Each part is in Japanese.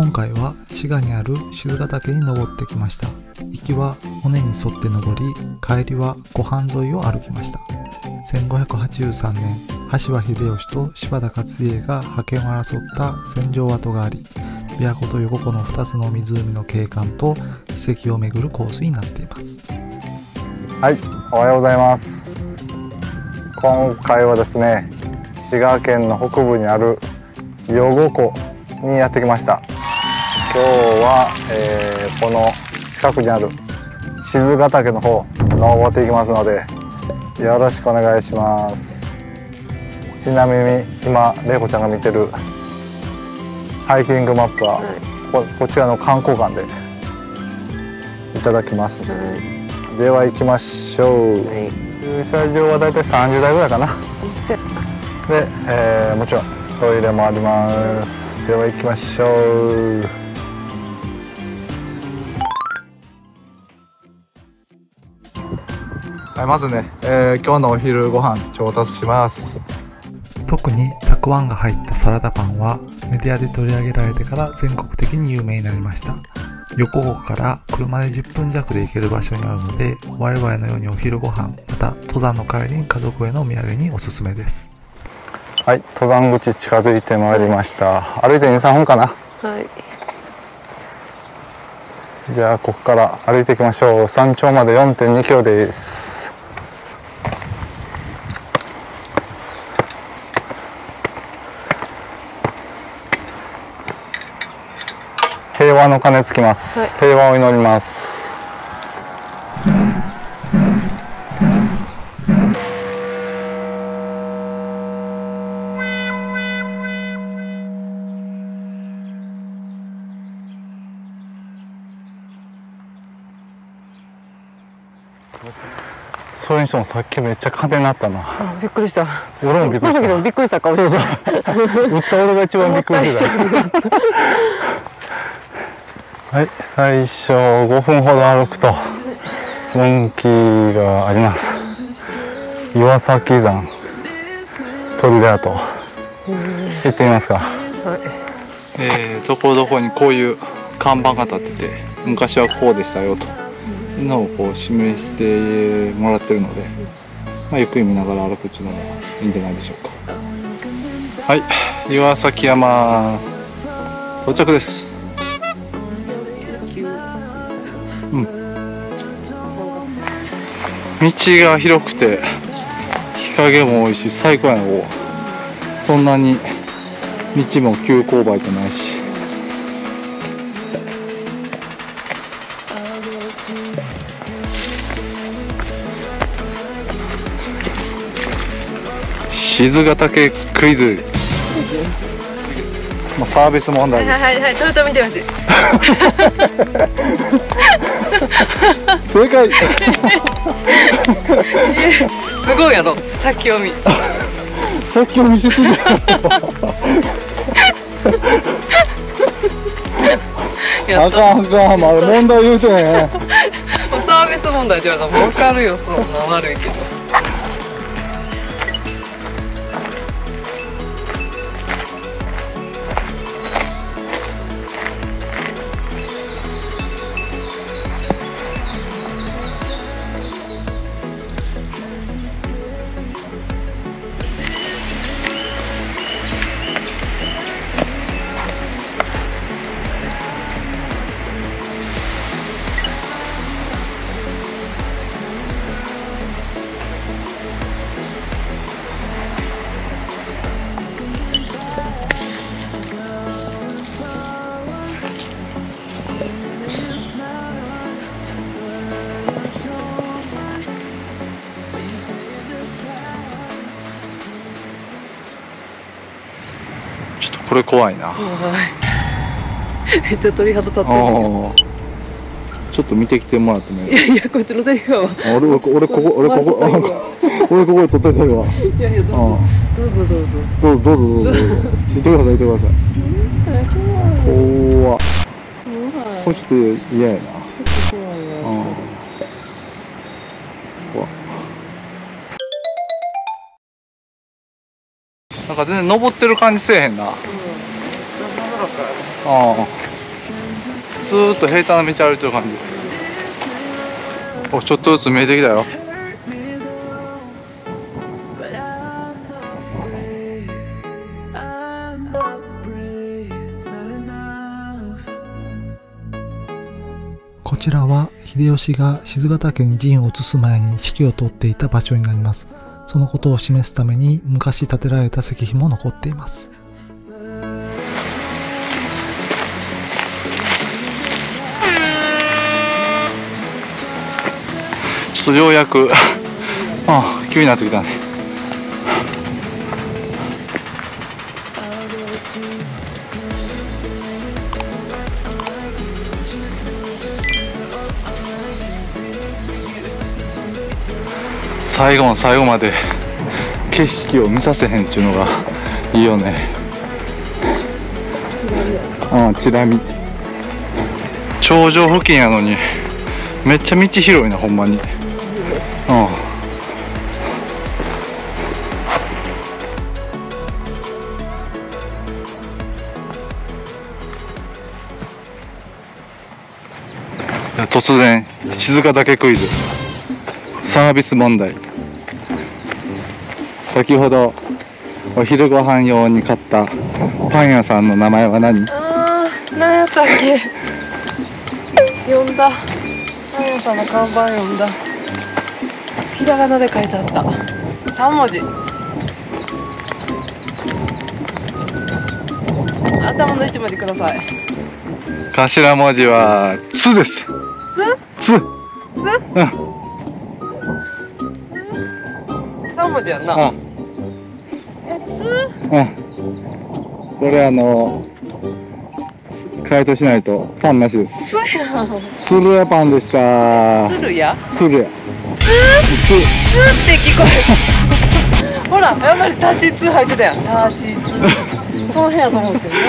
今回は滋賀にある賤ヶ岳に登ってきました。行きは尾根に沿って登り、帰りは湖畔沿いを歩きました。1583年、羽柴秀吉と柴田勝家が覇権を争った戦場跡があり、琵琶湖と横湖の2つの湖の景観と遺跡を巡るコースになっています。はい、おはようございます。今回はですね、滋賀県の北部にある余呉湖にやってきました。今日は、この近くにある賤ヶ岳の方登っていきますので、よろしくお願いします。ちなみに今玲子ちゃんが見てるハイキングマップは、こちらの観光館でいただきます。では行きましょう。駐車場はだいたい30台ぐらいかな。で、もちろんトイレもあります。では行きましょう。はい、まずね、今日のお昼ご飯調達します。特にたくあんが入ったサラダパンはメディアで取り上げられてから全国的に有名になりました。横湖から車で10分弱で行ける場所にあるので、我々のようにお昼ご飯、また登山の帰りに家族へのお土産におすすめです。はい、登山口近づいてまいりました。歩いて 2,3 分かな。はい、じゃあここから歩いていきましょう。山頂まで 4.2 キロです。平和の鐘つきます、はい、平和を祈ります。それにしてもさっきめっちゃ風になったな。あ、びっくりした。俺もびっくりした。まさきでもびっくりした顔してた。そう打った俺が一番びっくりした。はい、最初5分ほど歩くと分岐があります。岩崎山砦跡行ってみますか。はい、どこどこにこういう看板が立ってて、昔はこうでしたよと。のをこう示してもらってるので、まあ、ゆっくり見ながら歩くっていうのもいいんじゃないでしょうか。はい、岩崎山到着です。うん、道が広くて日陰も多いし最高やの。そんなに道も急勾配じゃないし、賤ヶ岳クイズ。まあ、サービス問題です。はいはいはい、それと見てほしい。正解。すごいやろ、先読み。先読みしすぎ。あかんあかん、まだ問題言うてね。サービス問題じゃな、分かるよ、そんな悪いけど。これ怖いな。めっちゃ鳥肌立ってる。ちょっと見てきてもらってもいい？いやいや、こっちのセリフは。俺ここで撮っといてるわ。いやいや、どうぞ。見てください見てください。怖っ。これちょっと嫌やな。ちょっと怖いな。怖っ。なんか全然登ってる感じせえへんな。ああ。ずーっと平坦な道歩いてる感じ。お、ちょっとずつ見えてきたよ。こちらは秀吉が賤ヶ岳に陣を移す前に指揮を執っていた場所になります。そのことを示すために昔建てられた石碑も残っています。ちょっとようやくああ急になってきたね。最後の最後まで景色を見させへんっていうのがいいよね。うん、チラ見。頂上付近やのにめっちゃ道広いな、ほんまに。うん。突然賤ヶ岳クイズサービス問題。先ほどお昼ご飯用に買ったパン屋さんの名前は何？ああ、何やったっけ？読んだ。パン屋さんの看板読んだ。ひらがなで書いてあった。3文字。頭の1文字ください。頭文字はつです。つ？つ？うん。3文字やんな。うん。うん。これ回答しないとパンなしです。つるやパンでした。つるや。つるや。つって聞こえる。ほら、やっぱりタチツ入ってたやん。タチツ。その辺やと思うんですよね。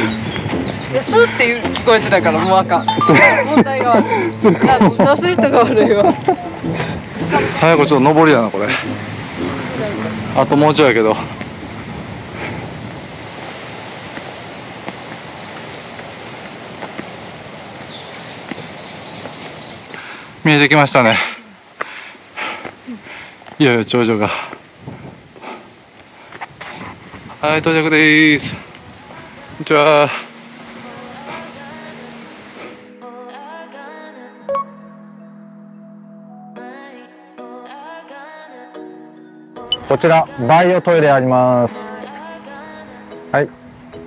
つって聞こえてたからもうあかん。問題が悪い。なんか出す人が悪いわ。最後ちょっと上りだなこれ。あともうちょいやけど。見えてきましたね。いよいよ頂上が。はい、到着でーす。こんにちは。こちらバイオトイレあります。はい。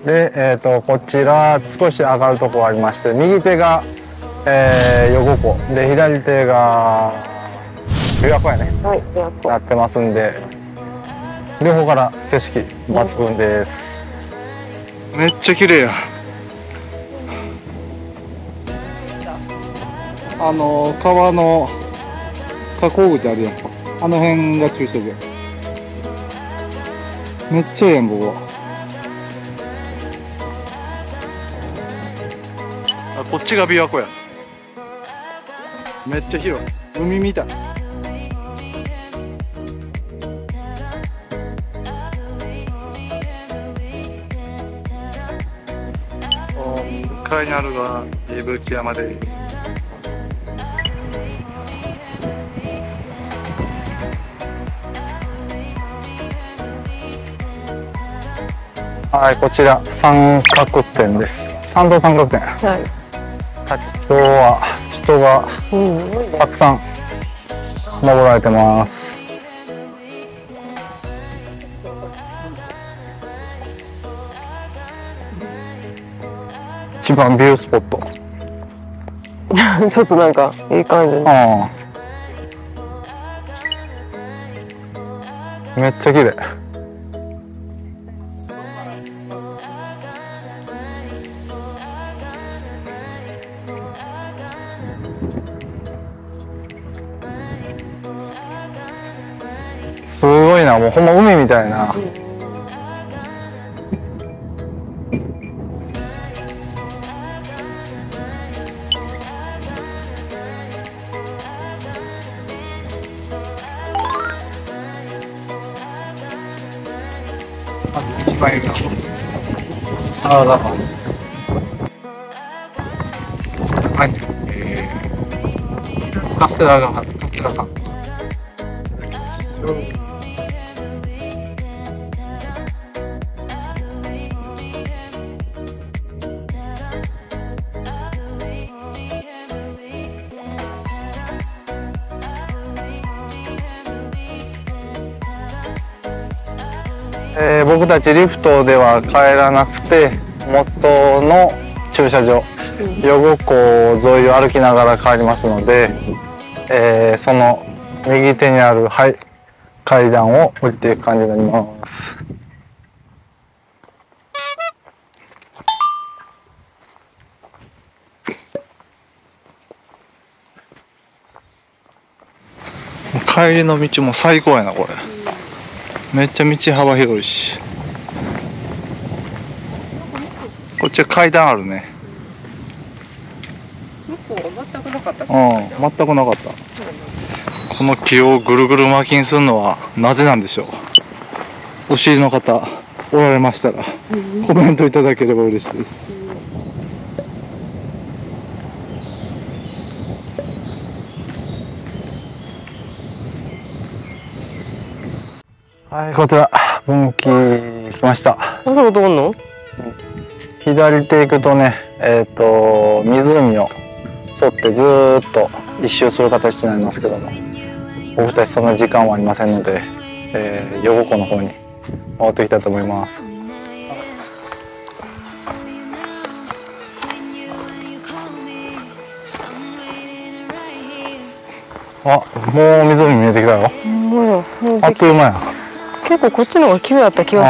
で、こちら少し上がるところありまして、右手が、横湖で左手が琵琶湖やね。はい、琵琶湖なってますんで、両方から景色抜群です。めっちゃ綺麗や。川の河口口あるやん。あの辺が中心で。めっちゃええん、ここ。あ、こっちが琵琶湖や。めっちゃ広い。海みたい。向かいにあるが伊吹山で。はい、こちら三角点です。参道三角点。はい。今日は人がたくさん登られてます。一番ビュースポット。ちょっとなんかいい感じ。ああ。めっちゃ綺麗。すごいな、もうほんま海みたいな。あ、一番いるな。あらだ。はい、カステラさん。僕たちリフトでは帰らなくて、元の駐車場余呉湖沿いを歩きながら帰りますので、その右手にある、はい、階段を降りていく感じになります。帰りの道も最高やなこれ。めっちゃ道幅広いし、こっちは階段あるね。向こうは全くなかった。うん、全くなかった。この木をぐるぐる巻きにするのはなぜなんでしょう。お知りの方おられましたらコメントいただければ嬉しいです。はい、こちら分岐来ました。あそこ通んの？左手行くとね、湖を沿ってずーっと一周する形になりますけども、僕たちそんな時間はありませんので、余呉湖の方に回っていきたいと思います。あ、もう湖見えてきたよ。あっという間や。結構こっちの方が綺麗だった気が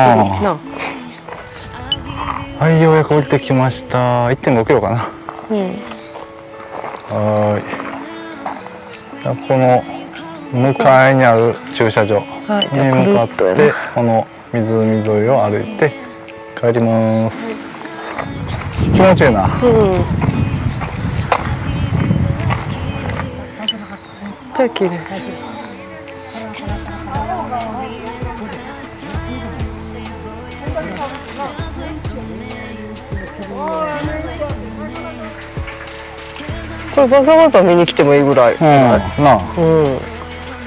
するな。はい、ようやく降りてきました。1.5 キロかな。はい。この向かいにある駐車場に向かってこの湖沿いを歩いて帰ります。気持ちいいな。めっちゃ綺麗。これわざわざ見に来てもいいぐらい。なあ、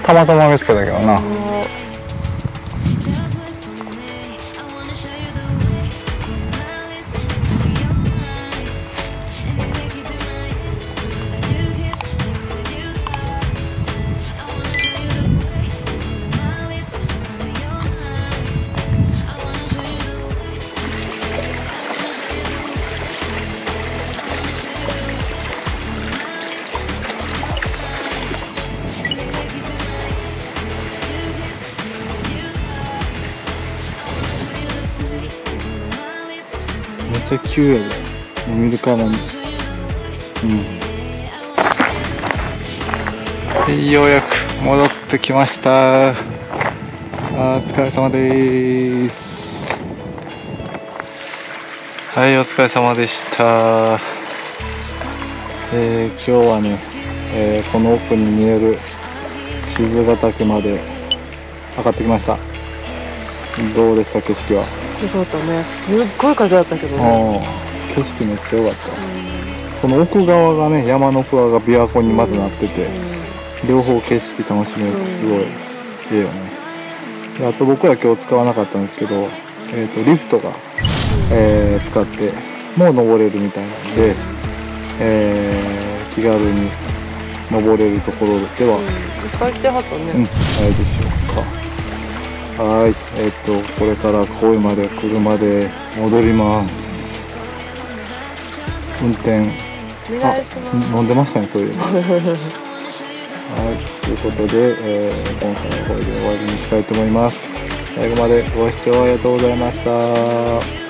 たまたま見つけたけどな。9円で見るからね。ようやく戻ってきました。お疲れ様です。はい、お疲れ様でした。今日はね、この奥に見える静ヶ岳まで上がってきました。どうでした景色は？よかったね。すっごい風だったけどね。景色めっちゃ良かった。この奥側がね、山の奥側が琵琶湖にまでなってて、両方景色楽しめるってすごいいいよね。であと僕ら今日使わなかったんですけど、リフトが、使ってもう登れるみたいなんで、気軽に登れるところでは、いっぱい来てはったね。あれでしょうか。はい、これから公園まで車で戻ります。運転、あ、飲んでましたね、そういう。はい、ということで、今回のこれで終わりにしたいと思います。最後までご視聴ありがとうございました。